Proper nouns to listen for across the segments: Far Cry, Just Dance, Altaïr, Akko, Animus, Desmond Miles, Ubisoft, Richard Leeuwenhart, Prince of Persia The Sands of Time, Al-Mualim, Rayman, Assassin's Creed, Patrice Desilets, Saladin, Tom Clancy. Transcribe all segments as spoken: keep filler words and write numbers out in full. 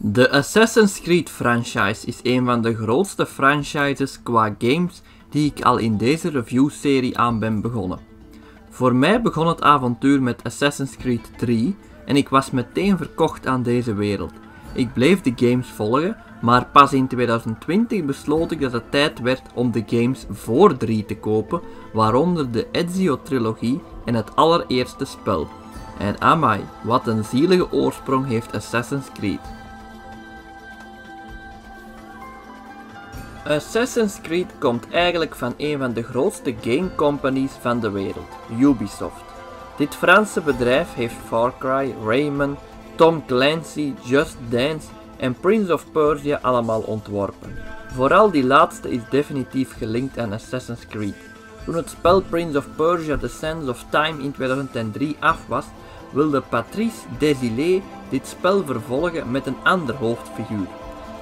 De Assassin's Creed franchise is een van de grootste franchises qua games die ik al in deze reviewserie aan ben begonnen. Voor mij begon het avontuur met Assassin's Creed drie en ik was meteen verkocht aan deze wereld. Ik bleef de games volgen, maar pas in twintig twintig besloot ik dat het tijd werd om de games voor drie te kopen, waaronder de Ezio-trilogie en het allereerste spel. En amai, wat een zielige oorsprong heeft Assassin's Creed. Assassin's Creed komt eigenlijk van een van de grootste game companies van de wereld, Ubisoft. Dit Franse bedrijf heeft Far Cry, Rayman, Tom Clancy, Just Dance en Prince of Persia allemaal ontworpen. Vooral die laatste is definitief gelinkt aan Assassin's Creed. Toen het spel Prince of Persia The Sands of Time in tweeduizend drie af was, wilde Patrice Desilets dit spel vervolgen met een ander hoofdfiguur.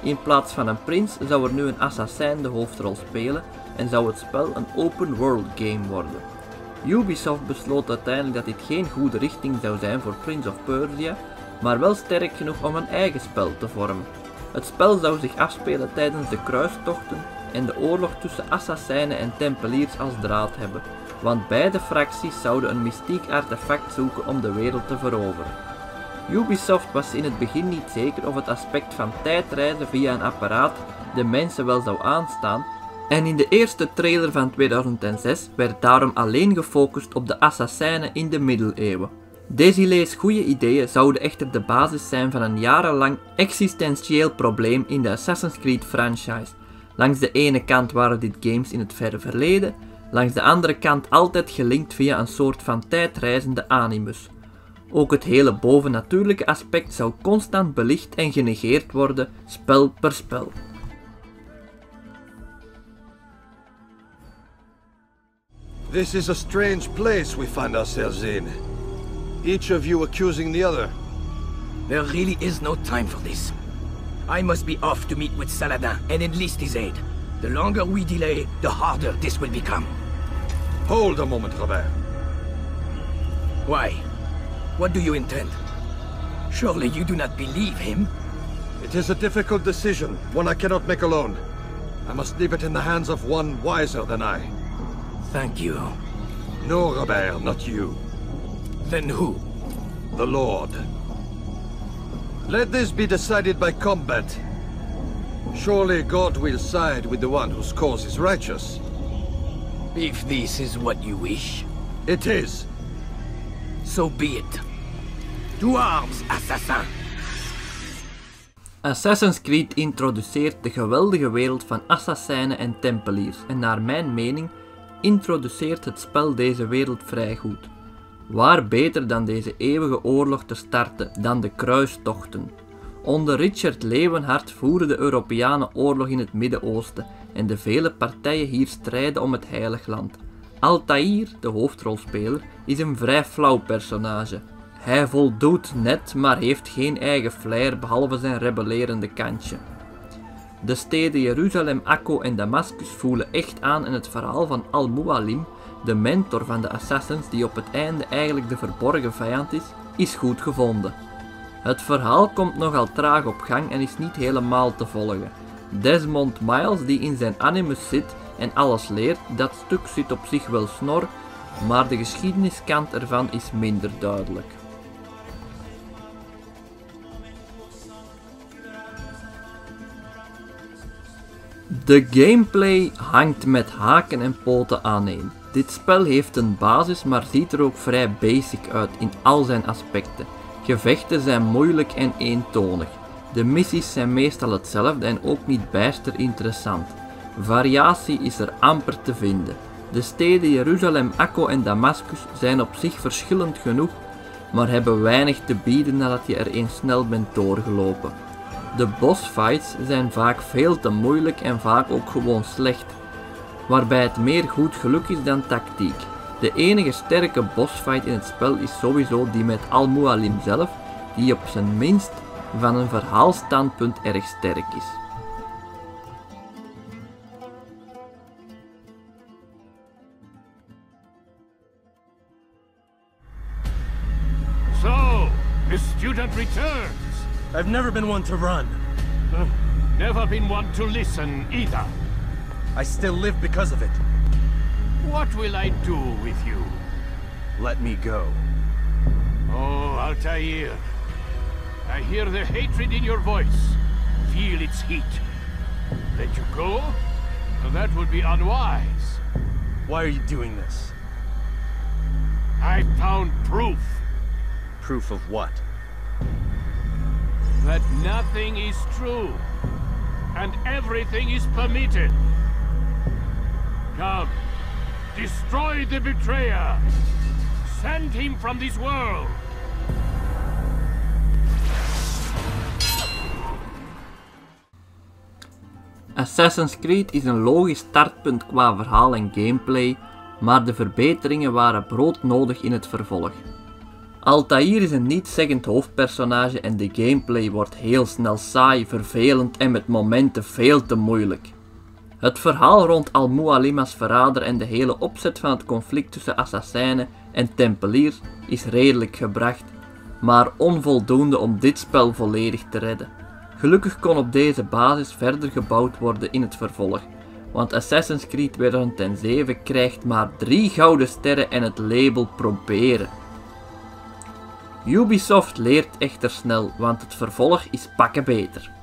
In plaats van een prins zou er nu een assassijn de hoofdrol spelen en zou het spel een open world game worden. Ubisoft besloot uiteindelijk dat dit geen goede richting zou zijn voor Prince of Persia, maar wel sterk genoeg om een eigen spel te vormen. Het spel zou zich afspelen tijdens de kruistochten en de oorlog tussen assassijnen en tempeliers als draad hebben, want beide fracties zouden een mystiek artefact zoeken om de wereld te veroveren. Ubisoft was in het begin niet zeker of het aspect van tijdreizen via een apparaat de mensen wel zou aanstaan en in de eerste trailer van tweeduizend zes werd daarom alleen gefocust op de assassijnen in de middeleeuwen. Desilets' goede ideeën zouden echter de basis zijn van een jarenlang existentieel probleem in de Assassin's Creed franchise. Langs de ene kant waren dit games in het verre verleden, langs de andere kant altijd gelinkt via een soort van tijdreizende animus. Ook het hele bovennatuurlijke aspect zou constant belicht en genegeerd worden, spel per spel. This is a strange place we find ourselves in. Each of you accusing the other. There really is no time for this. I must be off to meet with Saladin and enlist his aid. The longer we delay, the harder this will become. Hold a moment, Robert. Why? What do you intend? Surely you do not believe him? It is a difficult decision, one I cannot make alone. I must leave it in the hands of one wiser than I. Thank you. No, Robert, not you. Then who? The Lord. Let this be decided by combat. Surely God will side with the one whose cause is righteous. If this is what you wish. It is. So be it. To arms, assassin! Assassin's Creed introduceert de geweldige wereld van assassijnen en tempeliers en naar mijn mening introduceert het spel deze wereld vrij goed. Waar beter dan deze eeuwige oorlog te starten dan de kruistochten. Onder Richard Leeuwenhart voeren de Europeanen oorlog in het Midden-Oosten en de vele partijen hier strijden om het heilig land. Altaïr, de hoofdrolspeler, is een vrij flauw personage. Hij voldoet net, maar heeft geen eigen flair behalve zijn rebellerende kantje. De steden Jeruzalem, Akko en Damascus voelen echt aan in het verhaal van Al-Mualim, de mentor van de assassins die op het einde eigenlijk de verborgen vijand is, is goed gevonden. Het verhaal komt nogal traag op gang en is niet helemaal te volgen. Desmond Miles, die in zijn Animus zit en alles leert, dat stuk zit op zich wel snor, maar de geschiedeniskant ervan is minder duidelijk. De gameplay hangt met haken en poten aaneen. Dit spel heeft een basis, maar ziet er ook vrij basic uit in al zijn aspecten. Gevechten zijn moeilijk en eentonig. De missies zijn meestal hetzelfde en ook niet bijster interessant. Variatie is er amper te vinden. De steden Jeruzalem, Akko en Damascus zijn op zich verschillend genoeg, maar hebben weinig te bieden nadat je er eens snel bent doorgelopen. De bossfights zijn vaak veel te moeilijk en vaak ook gewoon slecht, waarbij het meer goed geluk is dan tactiek. De enige sterke bossfight in het spel is sowieso die met Al-Mualim zelf, die op zijn minst van een verhaalstandpunt erg sterk is. So, the student returns. I've never been one to run. Never been one to listen either. I still live because of it. What will I do with you? Let me go. Oh, Altaïr. I hear the hatred in your voice. Feel its heat. Let you go? That would be unwise. Why are you doing this? I found proof. Proof of what? That nothing is true. And everything is permitted. Come. Destroy the betrayer. Send him from this world. Assassin's Creed is een logisch startpunt qua verhaal en gameplay, maar de verbeteringen waren broodnodig in het vervolg. Altaïr is een nietszeggend hoofdpersonage en de gameplay wordt heel snel saai, vervelend en met momenten veel te moeilijk. Het verhaal rond Al-Mualim als verrader en de hele opzet van het conflict tussen assassijnen en tempeliers is redelijk gebracht, maar onvoldoende om dit spel volledig te redden. Gelukkig kon op deze basis verder gebouwd worden in het vervolg, want Assassin's Creed tweeduizend zeven krijgt maar drie gouden sterren en het label proberen. Ubisoft leert echter snel, want het vervolg is pakken beter.